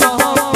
कमरिया